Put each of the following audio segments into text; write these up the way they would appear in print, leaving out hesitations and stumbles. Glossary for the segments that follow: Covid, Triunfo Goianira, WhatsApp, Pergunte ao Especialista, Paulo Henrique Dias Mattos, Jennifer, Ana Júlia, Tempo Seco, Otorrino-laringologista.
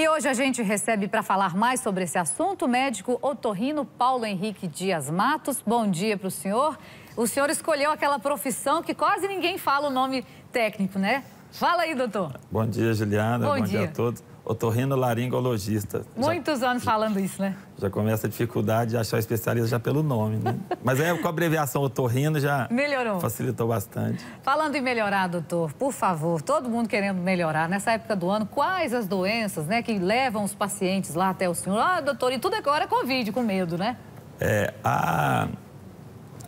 E hoje a gente recebe para falar mais sobre esse assunto o médico otorrino Paulo Henrique Dias Mattos. Bom dia para o senhor. O senhor escolheu aquela profissão que quase ninguém fala o nome técnico, né? Fala aí, doutor. Bom dia, Juliana. Bom dia a todos. Otorrino-laringologista. Muitos anos falando isso, né? Já começa a dificuldade de achar especialista já pelo nome, né? Mas aí, com a abreviação otorrino, já melhorou. Facilitou bastante. Falando em melhorar, doutor, por favor, todo mundo querendo melhorar. Nessa época do ano, quais as doenças, né, que levam os pacientes lá até o senhor? Ah, doutor, e tudo agora é Covid, com medo, né?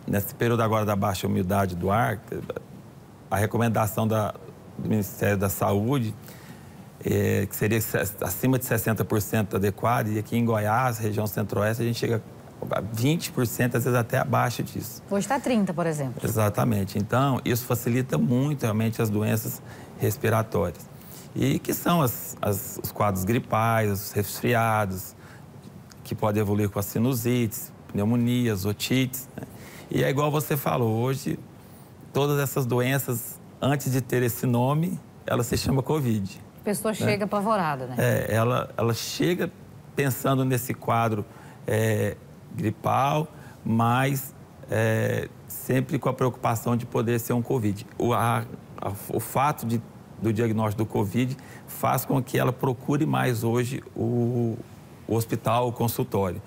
Nesse período agora da baixa umidade do ar, a recomendação do Ministério da Saúde... que seria acima de 60% adequado, e aqui em Goiás, região centro-oeste, a gente chega a 20%, às vezes até abaixo disso. Hoje está 30%, por exemplo. Exatamente. Então, isso facilita muito, realmente, as doenças respiratórias. E que são os quadros gripais, os resfriados, que podem evoluir com as sinusites, pneumonias, otites, né? E é igual você falou, hoje, todas essas doenças, antes de ter esse nome, ela se chama Covid. A pessoa chega apavorada, né? Ela chega pensando nesse quadro gripal, mas sempre com a preocupação de poder ser um Covid. O fato do diagnóstico do Covid faz com que ela procure mais hoje o hospital, o consultório,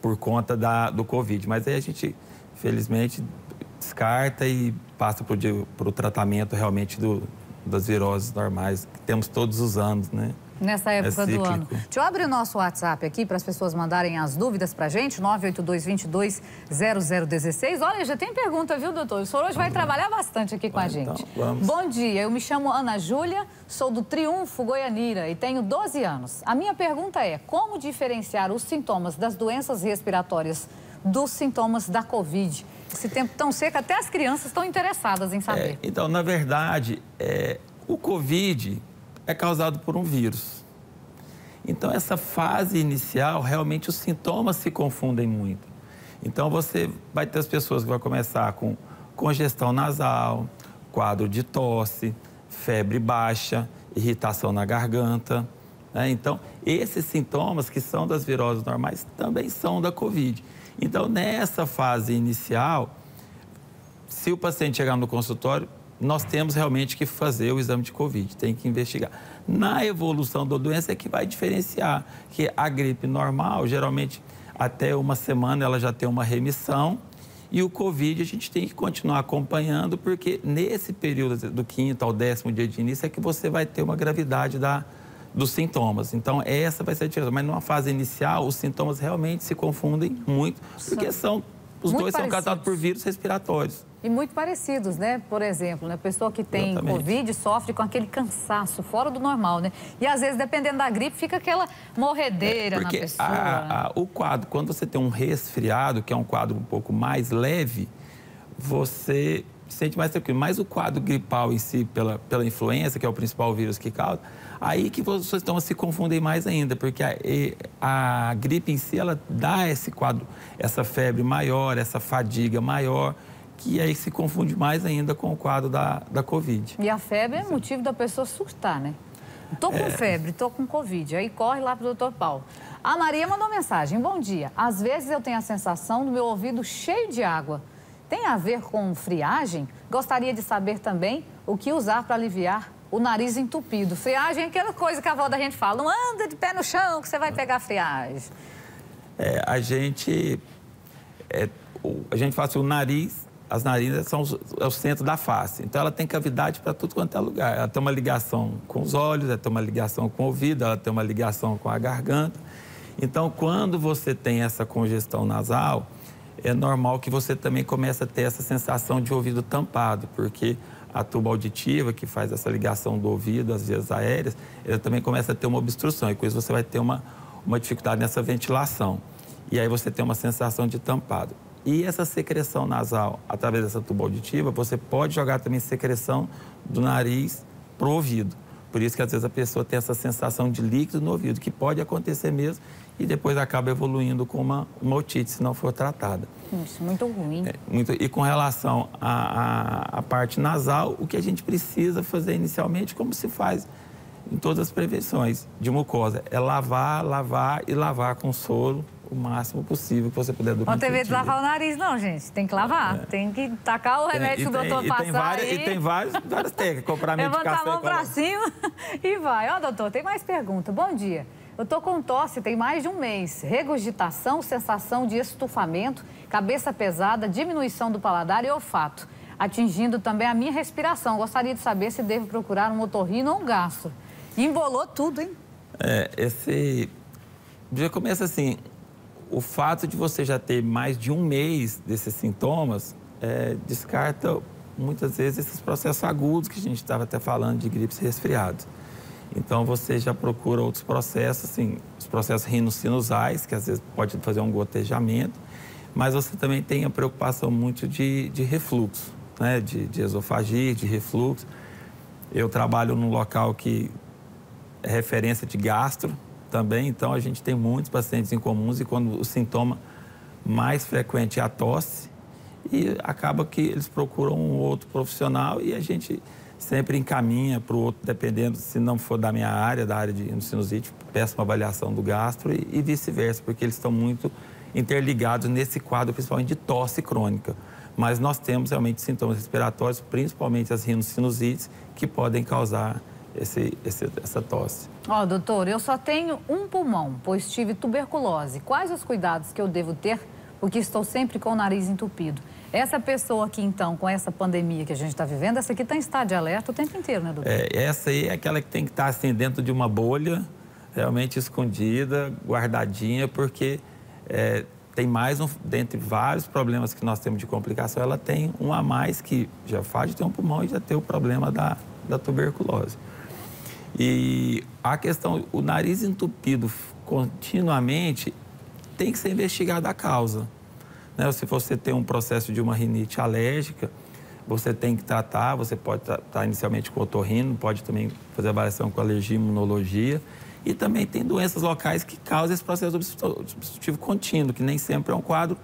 por conta do Covid. Mas aí a gente, felizmente, descarta e passa para o tratamento realmente das viroses normais, que temos todos os anos, né? Nessa época do ano. Deixa eu abrir o nosso WhatsApp aqui para as pessoas mandarem as dúvidas para a gente, 982-22-0016. Olha, já tem pergunta, viu, doutor? O senhor hoje vai trabalhar bastante aqui com a gente. Então, vamos. Bom dia, eu me chamo Ana Júlia, sou do Triunfo Goianira e tenho 12 anos. A minha pergunta é, como diferenciar os sintomas das doenças respiratórias dos sintomas da Covid? Esse tempo tão seco, até as crianças estão interessadas em saber. Então, na verdade, o Covid é causado por um vírus. Então, essa fase inicial, realmente os sintomas se confundem muito. Então, você vai ter as pessoas que vão começar com congestão nasal, quadro de tosse, febre baixa, irritação na garganta, né? Então, esses sintomas que são das viroses normais também são da Covid. Então, nessa fase inicial, se o paciente chegar no consultório, nós temos realmente que fazer o exame de Covid, tem que investigar. Na evolução da doença é que vai diferenciar, que a gripe normal, geralmente, até uma semana ela já tem uma remissão, e o Covid a gente tem que continuar acompanhando, porque nesse período do 5º ao 10º dia de início é que você vai ter uma gravidade dos sintomas. Então, essa vai ser a diferença. Mas numa fase inicial, os sintomas realmente se confundem muito, porque os dois são causados por vírus respiratórios. E muito parecidos, né? Por exemplo, né? A pessoa que tem Covid sofre com aquele cansaço fora do normal, né? E às vezes, dependendo da gripe, fica aquela morredeira na pessoa. O quadro, quando você tem um resfriado, que é um quadro um pouco mais leve, você sente mais tranquilo, mas o quadro gripal em si, pela influenza, que é o principal vírus que causa, aí que as pessoas se confundem mais ainda, porque a gripe em si, ela dá esse quadro, essa febre maior, essa fadiga maior, que aí se confunde mais ainda com o quadro da Covid. E a febre é motivo da pessoa surtar, né? Tô com febre, tô com Covid, aí corre lá pro doutor Paulo. A Maria mandou mensagem, bom dia, às vezes eu tenho a sensação do meu ouvido cheio de água. Tem a ver com friagem? Gostaria de saber também o que usar para aliviar o nariz entupido. Friagem é aquela coisa que a avó da gente fala, não anda de pé no chão que você vai pegar friagem. A gente fala assim, o nariz, as narinas são o centro da face. Então, ela tem cavidade para tudo quanto é lugar. Ela tem uma ligação com os olhos, ela tem uma ligação com o ouvido, ela tem uma ligação com a garganta. Então, quando você tem essa congestão nasal, é normal que você também comece a ter essa sensação de ouvido tampado, porque a tuba auditiva, que faz essa ligação do ouvido às vias aéreas, ela também começa a ter uma obstrução, e com isso você vai ter uma dificuldade nessa ventilação. E aí você tem uma sensação de tampado. E essa secreção nasal, através dessa tuba auditiva, você pode jogar também secreção do nariz para o ouvido. Por isso que às vezes a pessoa tem essa sensação de líquido no ouvido, que pode acontecer mesmo, e depois acaba evoluindo com uma otite, se não for tratada. Isso, muito ruim. E com relação à parte nasal, o que a gente precisa fazer inicialmente, como se faz em todas as prevenções de mucosa. É lavar, lavar e lavar com soro o máximo possível que você puder durante o dia. Não tem medo de lavar o nariz, não, gente. Tem que lavar. É. Tem que tacar o remédio que o doutor passar. E tem várias técnicas. Comprar medicação. Levantar a mão pra cima e vai. Ó, doutor, tem mais pergunta. Bom dia. Eu tô com tosse, tem mais de um mês. Regurgitação, sensação de estufamento, cabeça pesada, diminuição do paladar e olfato, atingindo também a minha respiração. Gostaria de saber se devo procurar um otorrino ou um gastro. Embolou tudo, hein? É, esse... Já começa assim... O fato de você já ter mais de um mês desses sintomas descarta, muitas vezes, esses processos agudos que a gente estava até falando de gripes e resfriados. Então, você já procura outros processos, assim, os processos rinocinusais, que às vezes pode fazer um gotejamento, mas você também tem a preocupação muito de refluxo, né? De esofagite, de refluxo. Eu trabalho num local que é referência de gastro, também, então a gente tem muitos pacientes incomuns e quando o sintoma mais frequente é a tosse e acaba que eles procuram um outro profissional e a gente sempre encaminha para o outro, dependendo, se não for da minha área, da área de sinusite, peço uma avaliação do gastro e vice-versa, porque eles estão muito interligados nesse quadro, principalmente de tosse crônica. Mas nós temos realmente sintomas respiratórios, principalmente as rinocinusites, que podem causar essa tosse. Ó, doutor, eu só tenho um pulmão, pois tive tuberculose. Quais os cuidados que eu devo ter, porque estou sempre com o nariz entupido? Essa pessoa aqui, então, com essa pandemia que a gente está vivendo, essa aqui está em estado de alerta o tempo inteiro, né, doutor? É, essa aí é aquela que tem que estar, assim, dentro de uma bolha, realmente escondida, guardadinha, porque tem mais um, dentre vários problemas que nós temos de complicação, ela tem um a mais que já faz de ter um pulmão e já tem o problema da tuberculose. E a questão, o nariz entupido continuamente tem que ser investigada a causa. Né? Se você tem um processo de uma rinite alérgica, você tem que tratar, você pode tratar inicialmente com otorrino, pode também fazer avaliação com alergia e imunologia. E também tem doenças locais que causam esse processo obstrutivo contínuo, que nem sempre é um quadro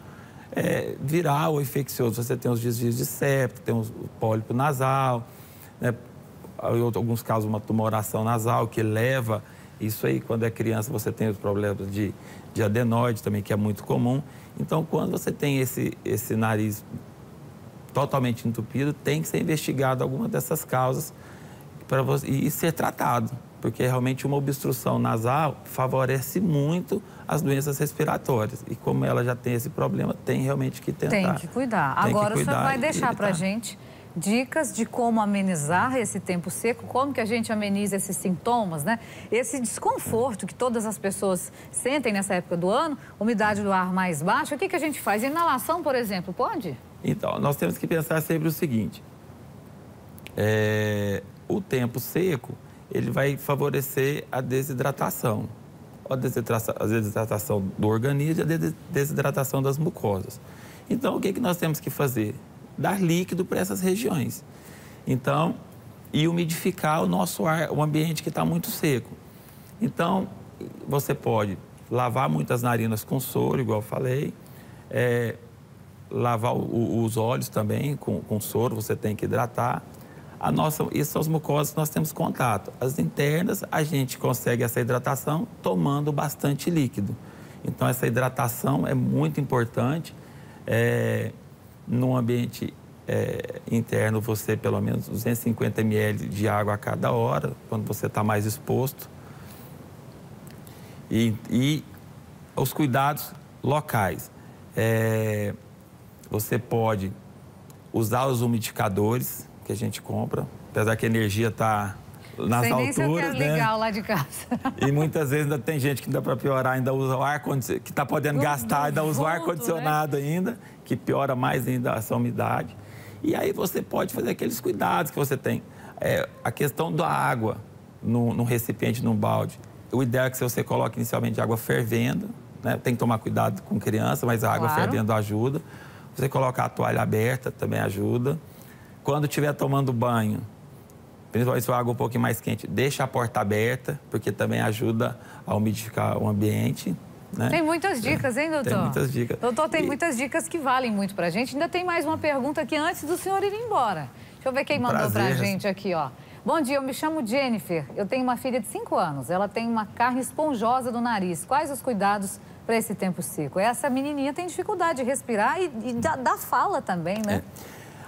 viral ou infeccioso. Você tem os desvios de septo, tem o pólipo nasal, né? Em alguns casos, uma tumoração nasal que leva... Isso aí, quando é criança, você tem os problemas de adenoide também, que é muito comum. Então, quando você tem esse nariz totalmente entupido, tem que ser investigado alguma dessas causas e ser tratado. Porque, realmente, uma obstrução nasal favorece muito as doenças respiratórias. E como ela já tem esse problema, tem realmente que tentar. Tem que cuidar. Agora, o senhor vai deixar pra gente dicas de como amenizar esse tempo seco, como que a gente ameniza esses sintomas, né? Esse desconforto que todas as pessoas sentem nessa época do ano, umidade do ar mais baixa, o que a gente faz? Inalação, por exemplo, pode? Então, nós temos que pensar sempre o seguinte, o tempo seco, ele vai favorecer a desidratação, a desidratação do organismo e a desidratação das mucosas. Então, o que nós temos que fazer? Dar líquido para essas regiões. Então, e umidificar o nosso ar, o ambiente que está muito seco. Então, você pode lavar muitas narinas com soro, igual eu falei, lavar os olhos também com soro, você tem que hidratar. Isso são as mucosas que nós temos contato. As internas, a gente consegue essa hidratação tomando bastante líquido. Então, essa hidratação é muito importante. No ambiente interno, você pelo menos 250 ml de água a cada hora, quando você está mais exposto. E os cuidados locais. Você pode usar os umidificadores que a gente compra, apesar que a energia está nas alturas, né? Sei nem se eu quero ligar lá de casa. E muitas vezes ainda tem gente que dá para piorar, ainda usa o ar-condicionado, que está podendo gastar, ainda usa o ar-condicionado ainda, que piora mais ainda essa umidade. E aí você pode fazer aqueles cuidados que você tem. A questão da água num recipiente, num balde. O ideal é que você coloque inicialmente água fervendo, né? Tem que tomar cuidado com criança, mas a água fervendo ajuda. Você colocar a toalha aberta também ajuda. Quando estiver tomando banho, principalmente se for água um pouquinho mais quente, deixa a porta aberta, porque também ajuda a umidificar o ambiente, né? Tem muitas dicas, hein, doutor? Tem muitas dicas. Doutor, tem muitas dicas que valem muito pra gente. Ainda tem mais uma pergunta aqui antes do senhor ir embora. Deixa eu ver quem mandou pra gente aqui, ó. Bom dia, eu me chamo Jennifer. Eu tenho uma filha de 5 anos. Ela tem uma carne esponjosa do nariz. Quais os cuidados para esse tempo seco? Essa menininha tem dificuldade de respirar e da fala também, né?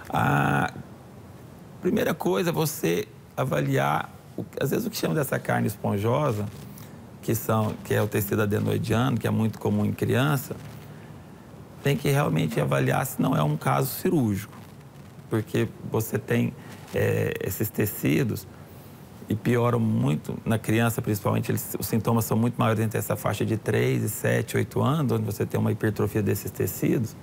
A primeira coisa é você avaliar, às vezes o que chama dessa carne esponjosa, que é o tecido adenoidiano, que é muito comum em criança, tem que realmente avaliar se não é um caso cirúrgico. Porque você tem esses tecidos e pioram muito, na criança principalmente, os sintomas são muito maiores entre essa faixa de 3, 7, 8 anos, onde você tem uma hipertrofia desses tecidos.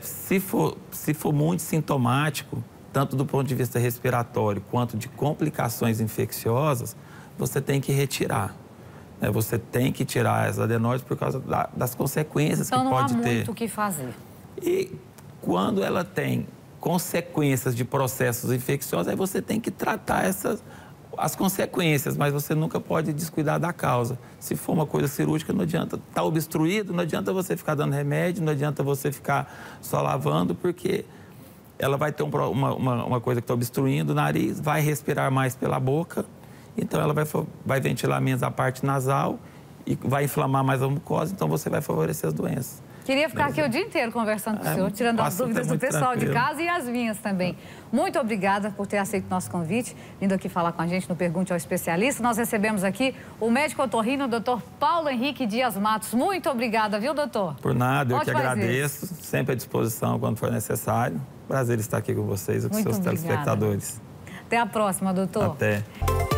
Se for muito sintomático, tanto do ponto de vista respiratório quanto de complicações infecciosas, você tem que retirar. Você tem que tirar as adenoides por causa das consequências que pode ter. Então não há muito o que fazer. E quando ela tem consequências de processos infecciosos, aí você tem que tratar as consequências, mas você nunca pode descuidar da causa. Se for uma coisa cirúrgica, não adianta estar obstruído, não adianta você ficar dando remédio, não adianta você ficar só lavando, porque ela vai ter uma coisa que está obstruindo o nariz, vai respirar mais pela boca, então ela vai ventilar menos a parte nasal e vai inflamar mais a mucosa, então você vai favorecer as doenças. Queria ficar aqui o dia inteiro conversando com o senhor, tirando as dúvidas do pessoal de casa e as minhas também. Muito obrigada por ter aceito nosso convite, vindo aqui falar com a gente no Pergunte ao Especialista. Nós recebemos aqui o médico otorrino, o doutor Paulo Henrique Dias Mattos. Muito obrigada, viu, doutor? Por nada, eu que agradeço. Sempre à disposição quando for necessário. Prazer estar aqui com vocês e com seus telespectadores. Até a próxima, doutor. Até.